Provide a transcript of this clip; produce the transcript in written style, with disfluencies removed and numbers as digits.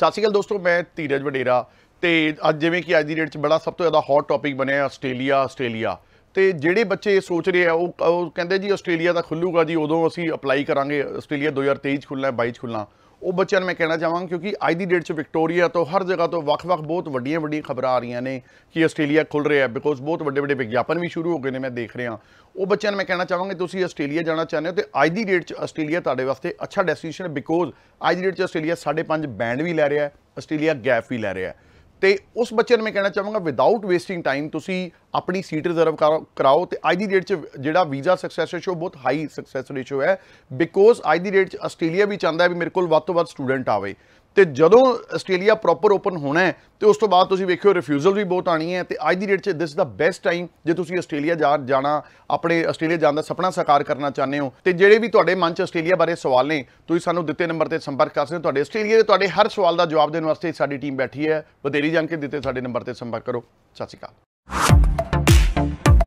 ਸਤਿ ਸ਼੍ਰੀ ਅਕਾਲ दोस्तों, मैं धीरज वडेरा। तो अब जिमें कि अज की डेट बड़ा सब तो ज़्यादा हॉट टॉपिक बनया आस्ट्रेलिया। आस्ट्रेलिया तो जोड़े बच्चे सोच रहे हैं वो कहें जी आस्ट्रेलिया का खुलूगा जी उदों असी अप्लाई करा। आस्ट्रेलिया 2023 खुलना 22 खुलना। वो बच्चों मैं कहना चाहवांगा क्योंकि अज की डेट विक्टोरिया तो हर जगह तो वख-वख बहुत वड्डियां वड्डियां खबर आ रही ने कि आस्ट्रेलिया खुल रहा है, बिकॉज बहुत वड्डे विज्ञापन भी शुरू हो गए ने। मैं देख रहा वो बच्चों मैं कहना चाहवांगा तुसीं आस्ट्रेलिया जाना चाहते हो तो अज की डेट आस्ट्रेलिया तुहाडे वास्ते अच्छा डेस्टिनेशन है, बिकॉज अज की डेट आस्ट्रेलिया 5.5 बैंड भी लै रहा है, आस्ट्रेलिया गैप भी लै रहा है। तो उस बच्चे मैं कहना चाहूँगा विदाउट वेस्टिंग टाइम तुसी अपनी सीट रिजर्व कराओ। तो अज की डेट जो वीज़ा सक्सैस रेशो बहुत हाई सक्सैस रेशो है, बिकॉज अज की डेट आस्ट्रेलिया भी चाहता है भी मेरे को वध तो वध स्टूडेंट आवे। तो जदों आस्ट्रेलिया प्रॉपर ओपन होना है तो उस तो बाद तुसी वेखियो रिफ्यूजल भी बहुत आनी है। तो अज की date this the best time जो तुसी आस्ट्रेलिया जाना अपने आस्ट्रेलिया जाने का सपना साकार करना चाहते हो। तो जिहड़े भी तुहाडे मन च आस्ट्रेलिया बारे सवाल ने तुसी सानू दिते नंबर पर संपर्क कर सकते हो। तुहाडे आस्ट्रेलिया तुहाडे हर सवाल का जवाब देने वास्ते साडी टीम बैठी है। वधेरी जानकारी दिते साडे नंबर पर संपर्क करो। सत श्री अकाल।